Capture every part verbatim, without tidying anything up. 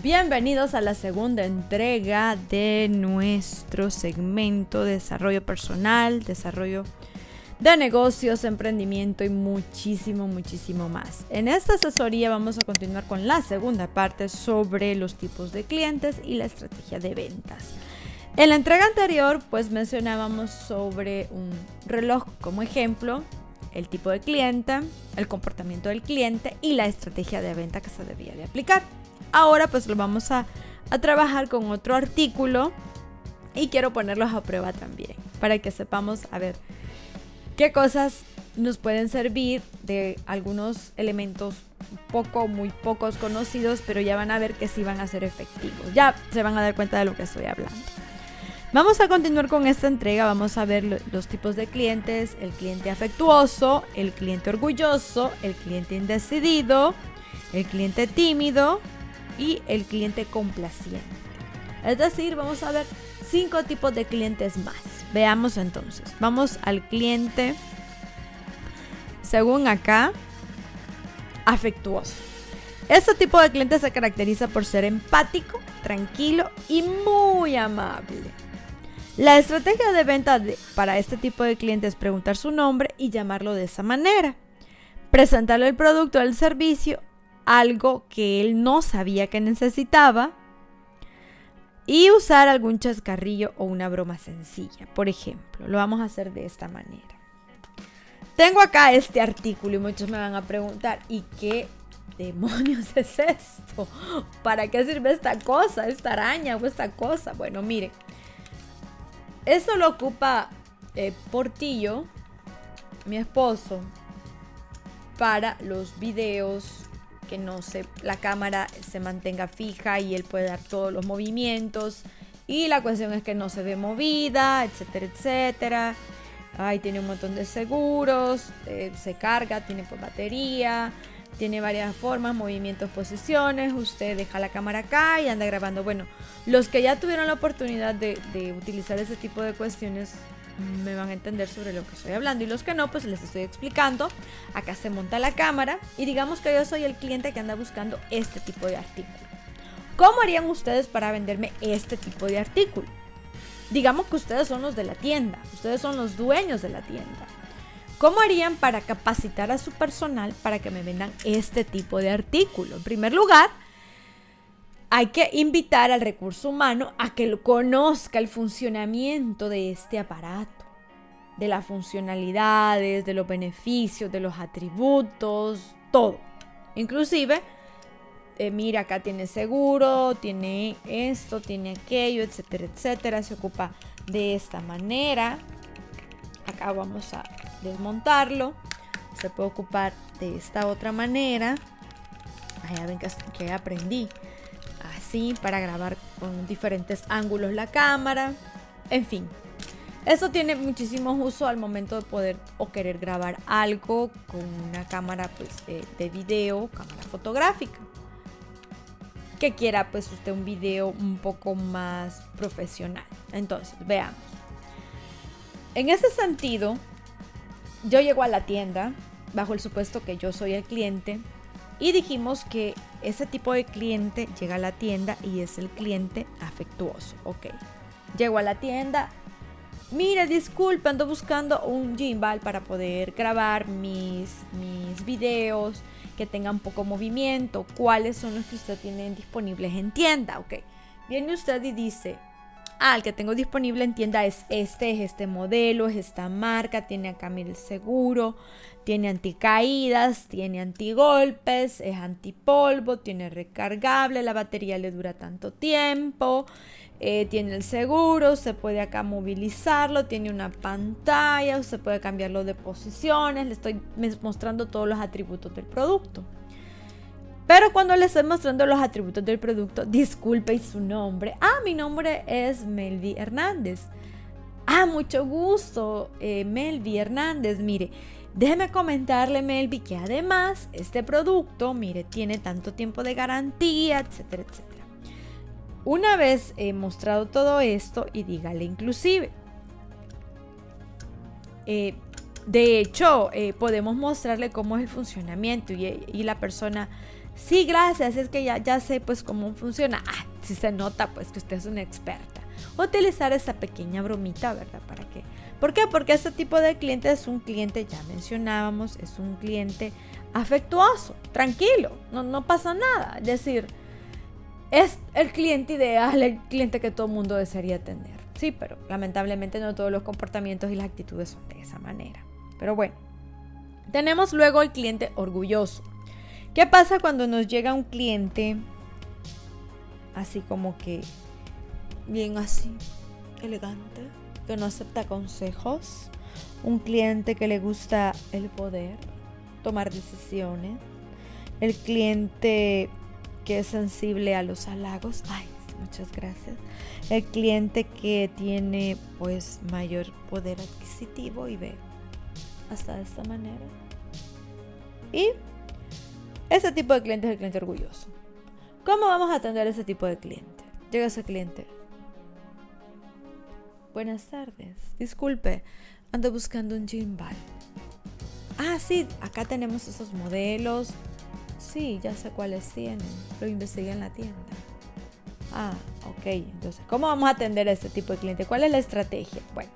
Bienvenidos a la segunda entrega de nuestro segmento de desarrollo personal, desarrollo de negocios, emprendimiento y muchísimo, muchísimo más. En esta asesoría vamos a continuar con la segunda parte sobre los tipos de clientes y la estrategia de ventas. En la entrega anterior pues mencionábamos sobre un reloj como ejemplo, el tipo de cliente, el comportamiento del cliente y la estrategia de venta que se debía de aplicar. Ahora pues lo vamos a, a trabajar con otro artículo y quiero ponerlos a prueba también para que sepamos a ver qué cosas nos pueden servir de algunos elementos poco, muy pocos conocidos, pero ya van a ver que sí van a ser efectivos. Ya se van a dar cuenta de lo que estoy hablando. Vamos a continuar con esta entrega, vamos a ver los tipos de clientes, el cliente afectuoso, el cliente orgulloso, el cliente indecidido, el cliente tímido y el cliente complaciente. Es decir, vamos a ver cinco tipos de clientes más. Veamos entonces. Vamos al cliente, según acá, afectuoso. Este tipo de cliente se caracteriza por ser empático, tranquilo y muy amable. La estrategia de venta de, para este tipo de cliente es preguntar su nombre y llamarlo de esa manera. Presentarle el producto o el servicio, algo que él no sabía que necesitaba, y usar algún chascarrillo o una broma sencilla. Por ejemplo, lo vamos a hacer de esta manera. Tengo acá este artículo y muchos me van a preguntar, ¿y qué demonios es esto? ¿Para qué sirve esta cosa, esta araña o esta cosa? Bueno, miren, esto lo ocupa eh, Portillo, mi esposo, para los videos, que no se, la cámara se mantenga fija y él puede dar todos los movimientos y la cuestión es que no se ve movida, etcétera, etcétera. Ay, tiene un montón de seguros, eh, se carga, tiene pues, batería, tiene varias formas, movimientos, posiciones. Usted deja la cámara acá y anda grabando. Bueno, los que ya tuvieron la oportunidad de, de utilizar ese tipo de cuestiones me van a entender sobre lo que estoy hablando, y los que no, pues les estoy explicando. Acá se monta la cámara y digamos que yo soy el cliente que anda buscando este tipo de artículo. ¿Cómo harían ustedes para venderme este tipo de artículo? Digamos que ustedes son los de la tienda, ustedes son los dueños de la tienda. ¿Cómo harían para capacitar a su personal para que me vendan este tipo de artículo? En primer lugar, hay que invitar al recurso humano a que lo conozca el funcionamiento de este aparato, de las funcionalidades, de los beneficios, de los atributos, todo. Inclusive, eh, mira, acá tiene seguro, tiene esto, tiene aquello, etcétera, etcétera. Se ocupa de esta manera. Acá vamos a desmontarlo. Se puede ocupar de esta otra manera. Allá ven que, que aprendí. Así, para grabar con diferentes ángulos la cámara. En fin, esto tiene muchísimos usos al momento de poder o querer grabar algo con una cámara pues, de, de video, cámara fotográfica. Que quiera pues usted un video un poco más profesional. Entonces, veamos. En ese sentido, yo llego a la tienda bajo el supuesto que yo soy el cliente. Y dijimos que ese tipo de cliente llega a la tienda y es el cliente afectuoso. Ok, llego a la tienda. Mira, disculpa, ando buscando un gimbal para poder grabar mis, mis videos que tengan poco movimiento. ¿Cuáles son los que usted tiene disponibles en tienda? Ok, viene usted y dice, ah, el que tengo disponible en tienda es este, es este modelo, es esta marca, tiene acá, mire, el seguro. Tiene anticaídas, tiene antigolpes, es antipolvo, tiene recargable, la batería le dura tanto tiempo, eh, tiene el seguro, se puede acá movilizarlo, tiene una pantalla, se puede cambiarlo de posiciones. Le estoy mostrando todos los atributos del producto. Pero cuando le estoy mostrando los atributos del producto, disculpe su nombre. Ah, mi nombre es Melvi Hernández. Ah, mucho gusto, eh, Melvi Hernández, mire. Déjeme comentarle, Melvi, que además este producto, mire, tiene tanto tiempo de garantía, etcétera, etcétera. Una vez he mostrado todo esto, y dígale inclusive, eh, de hecho, eh, podemos mostrarle cómo es el funcionamiento y, y la persona Sí, gracias, es que ya, ya sé pues cómo funciona. Ah, sí se nota pues que usted es una experta. Utilizar esa pequeña bromita, ¿verdad? ¿Para qué? ¿Por qué? Porque este tipo de cliente es un cliente, ya mencionábamos, es un cliente afectuoso, tranquilo, no, no pasa nada. Es decir, es el cliente ideal, el cliente que todo el mundo desearía tener. Sí, pero lamentablemente no todos los comportamientos y las actitudes son de esa manera. Pero bueno, tenemos luego el cliente orgulloso. ¿Qué pasa cuando nos llega un cliente así como que bien así, elegante, que no acepta consejos? Un cliente que le gusta el poder, tomar decisiones. El cliente que es sensible a los halagos. Ay, muchas gracias. El cliente que tiene pues mayor poder adquisitivo y ve hasta de esta manera. Y ese tipo de cliente es el cliente orgulloso. ¿Cómo vamos a atender a ese tipo de cliente? Llega ese cliente. Buenas tardes. Disculpe, ando buscando un gym bag. Ah, sí, acá tenemos esos modelos. Sí, ya sé cuáles tienen. Lo investigué en la tienda. Ah, ok. Entonces, ¿cómo vamos a atender a este tipo de cliente? ¿Cuál es la estrategia? Bueno,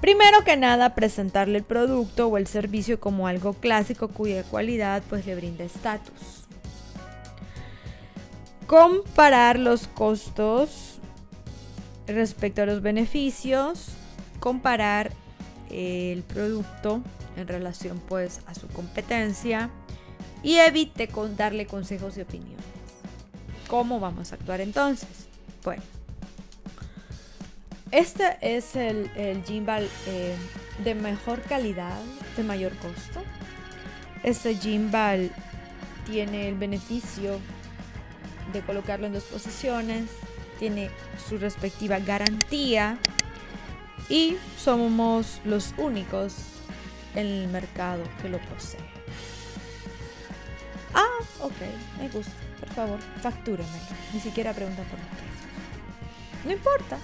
primero que nada, presentarle el producto o el servicio como algo clásico cuya cualidad pues le brinda estatus. Comparar los costos respecto a los beneficios, comparar el producto en relación pues a su competencia y evite con darle consejos y opiniones. ¿Cómo vamos a actuar entonces? Bueno, este es el, el gym bag eh, de mejor calidad, de mayor costo. Este gym bag tiene el beneficio de colocarlo en dos posiciones, tiene su respectiva garantía y somos los únicos en el mercado que lo posee. Ah, ok, me gusta, por favor, factúremelo. Ni siquiera pregunta por los precios. No importa,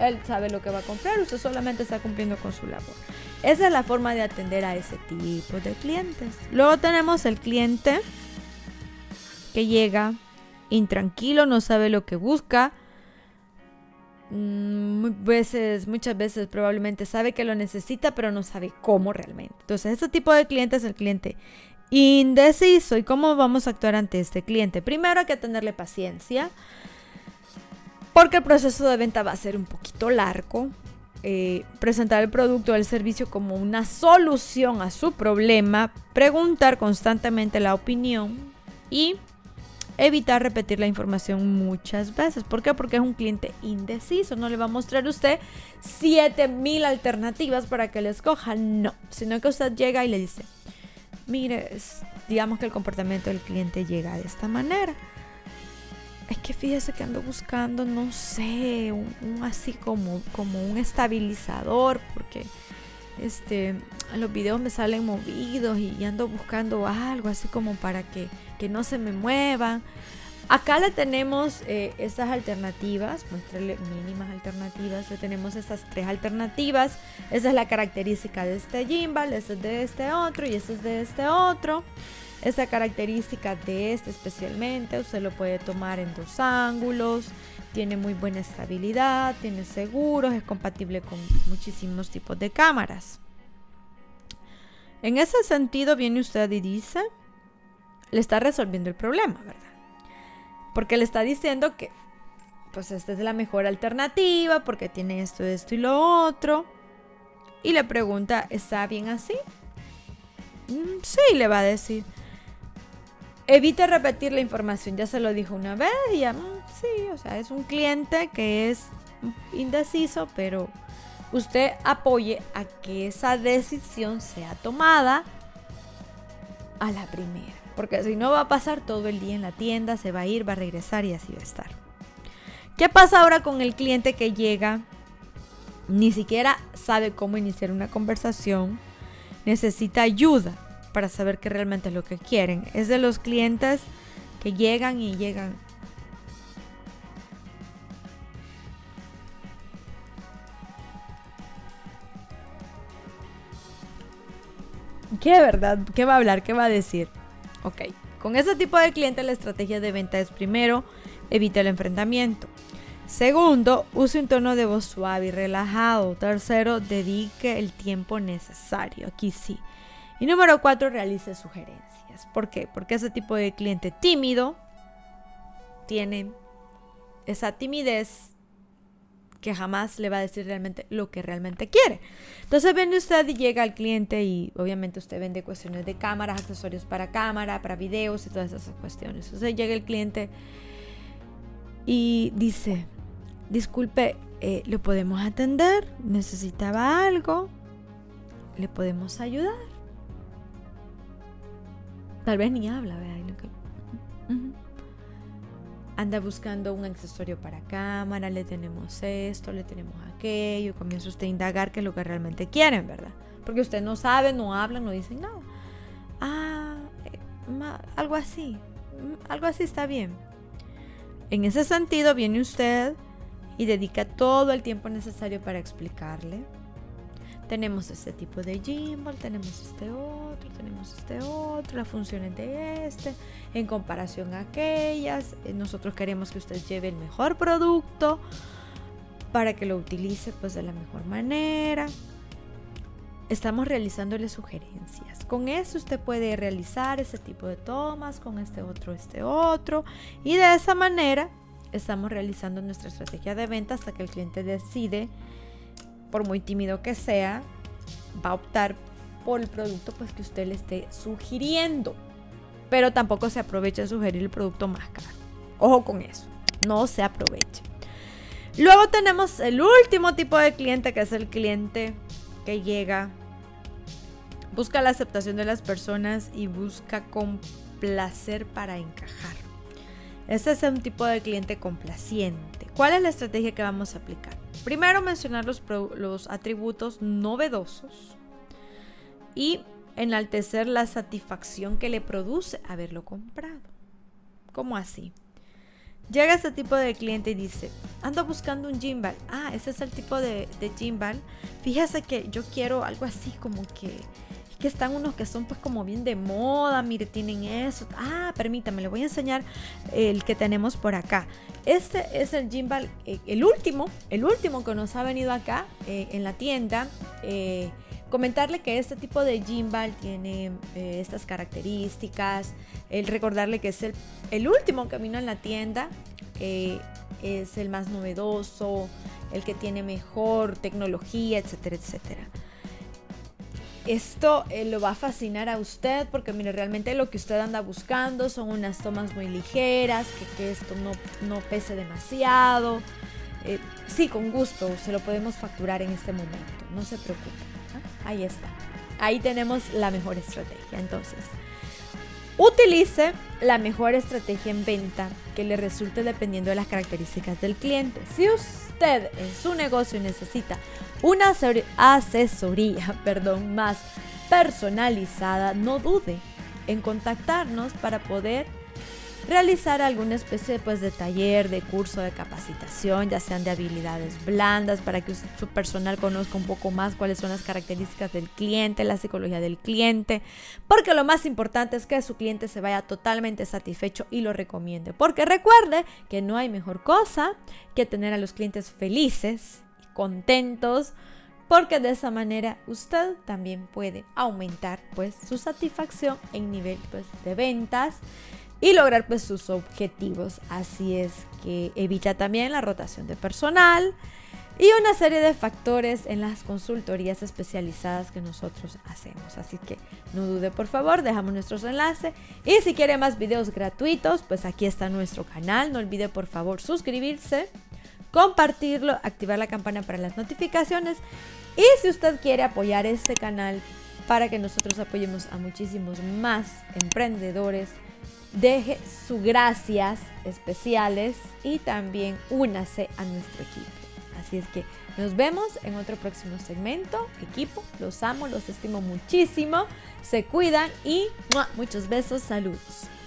él sabe lo que va a comprar, usted solamente está cumpliendo con su labor. Esa es la forma de atender a ese tipo de clientes. Luego tenemos el cliente que llega intranquilo, no sabe lo que busca. Mm, veces, muchas veces probablemente sabe que lo necesita, pero no sabe cómo realmente. Entonces, este tipo de cliente es el cliente indeciso. ¿Y cómo vamos a actuar ante este cliente? Primero hay que tenerle paciencia, porque el proceso de venta va a ser un poquito largo. Eh, presentar el producto o el servicio como una solución a su problema, preguntar constantemente la opinión y evitar repetir la información muchas veces. ¿Por qué? Porque es un cliente indeciso. No le va a mostrar a usted siete mil alternativas para que le escoja. No, sino que usted llega y le dice, mire, digamos que el comportamiento del cliente llega de esta manera. Es que fíjese que ando buscando, no sé, un, un así como, como un estabilizador, porque este, los videos me salen movidos y, y ando buscando algo así como para que, que no se me muevan. Acá le tenemos eh, estas alternativas, muéstrale mínimas alternativas. Le tenemos estas tres alternativas. Esa es la característica de este gym bag, esta es de este otro y esta es de este otro. Esta característica de este especialmente, usted lo puede tomar en dos ángulos. Tiene muy buena estabilidad, tiene seguros, es compatible con muchísimos tipos de cámaras. En ese sentido viene usted y dice, le está resolviendo el problema, ¿verdad? Porque le está diciendo que pues esta es la mejor alternativa, porque tiene esto, esto y lo otro. Y le pregunta, ¿está bien así? Mm, sí, le va a decir. Evita repetir la información, ya se lo dijo una vez y ya, sí, o sea, es un cliente que es indeciso, pero usted apoye a que esa decisión sea tomada a la primera, porque si no va a pasar todo el día en la tienda, se va a ir, va a regresar y así va a estar. ¿Qué pasa ahora con el cliente que llega? Ni siquiera sabe cómo iniciar una conversación, necesita ayuda para saber qué realmente es lo que quieren. Es de los clientes que llegan y llegan. ¿Qué, verdad? ¿Qué va a hablar? ¿Qué va a decir? Ok. Con este tipo de clientes la estrategia de venta es: primero, evite el enfrentamiento. Segundo, use un tono de voz suave y relajado. Tercero, dedique el tiempo necesario. Aquí sí. Y número cuatro, realice sugerencias. ¿Por qué? Porque ese tipo de cliente tímido tiene esa timidez que jamás le va a decir realmente lo que realmente quiere. Entonces viene usted y llega al cliente y obviamente usted vende cuestiones de cámaras, accesorios para cámara, para videos y todas esas cuestiones. Entonces llega el cliente y dice: disculpe, eh, ¿lo podemos atender? ¿Necesitaba algo? ¿Le podemos ayudar? Tal vez ni habla, ¿verdad? Anda buscando un accesorio para cámara, le tenemos esto, le tenemos aquello. Comienza usted a indagar qué es lo que realmente quieren, ¿verdad? Porque usted no sabe, no habla, no dice nada. Ah, eh, ma, algo así, algo así está bien. En ese sentido viene usted y dedica todo el tiempo necesario para explicarle. Tenemos este tipo de gimbal, tenemos este otro, tenemos este otro, las funciones de este, en comparación a aquellas. Nosotros queremos que usted lleve el mejor producto para que lo utilice pues de la mejor manera. Estamos realizándole sugerencias. Con eso usted puede realizar este tipo de tomas, con este otro, este otro. Y de esa manera estamos realizando nuestra estrategia de venta hasta que el cliente decide, por muy tímido que sea, va a optar por el producto pues que usted le esté sugiriendo. Pero tampoco se aproveche de sugerir el producto más caro. Ojo con eso, no se aproveche. Luego tenemos el último tipo de cliente, que es el cliente que llega, busca la aceptación de las personas y busca complacer para encajar. Este es un tipo de cliente complaciente. ¿Cuál es la estrategia que vamos a aplicar? Primero, mencionar los, los atributos novedosos y enaltecer la satisfacción que le produce haberlo comprado. ¿Cómo así? Llega este tipo de cliente y dice: ando buscando un gimbal. Ah, ese es el tipo de, de gimbal. Fíjese que yo quiero algo así como que... Es que están unos que son pues como bien de moda. Mire, tienen eso. Ah, permítame, le voy a enseñar el que tenemos por acá. Este es el gimbal, eh, el último, el último que nos ha venido acá eh, en la tienda. Eh, comentarle que este tipo de gimbal tiene eh, estas características. El recordarle que es el, el último que vino en la tienda. Eh, es el más novedoso, el que tiene mejor tecnología, etcétera, etcétera. Esto eh, lo va a fascinar a usted porque, mire, realmente lo que usted anda buscando son unas tomas muy ligeras, que, que esto no, no pese demasiado. Eh, sí, con gusto, se lo podemos facturar en este momento, no se preocupe. ¿Eh? Ahí está, ahí tenemos la mejor estrategia. Entonces, utilice la mejor estrategia en venta que le resulte dependiendo de las características del cliente. Si usted en su negocio necesita una asesoría, perdón, más personalizada, no dude en contactarnos para poder realizar alguna especie pues, de taller, de curso, de capacitación, ya sean de habilidades blandas, para que su personal conozca un poco más cuáles son las características del cliente, la psicología del cliente, porque lo más importante es que su cliente se vaya totalmente satisfecho y lo recomiende, porque recuerde que no hay mejor cosa que tener a los clientes felices, contentos, porque de esa manera usted también puede aumentar pues su satisfacción en nivel pues de ventas y lograr pues sus objetivos. Así es que evita también la rotación de personal y una serie de factores en las consultorías especializadas que nosotros hacemos. Así que no dude, por favor, dejamos nuestros enlaces. Y si quiere más videos gratuitos, pues aquí está nuestro canal. No olvide, por favor, suscribirse, compartirlo, activar la campana para las notificaciones. Y si usted quiere apoyar este canal para que nosotros apoyemos a muchísimos más emprendedores, deje sus gracias especiales y también únase a nuestro equipo. Así es que nos vemos en otro próximo segmento. Equipo, los amo, los estimo muchísimo. Se cuidan y ¡mua! Muchos besos, saludos.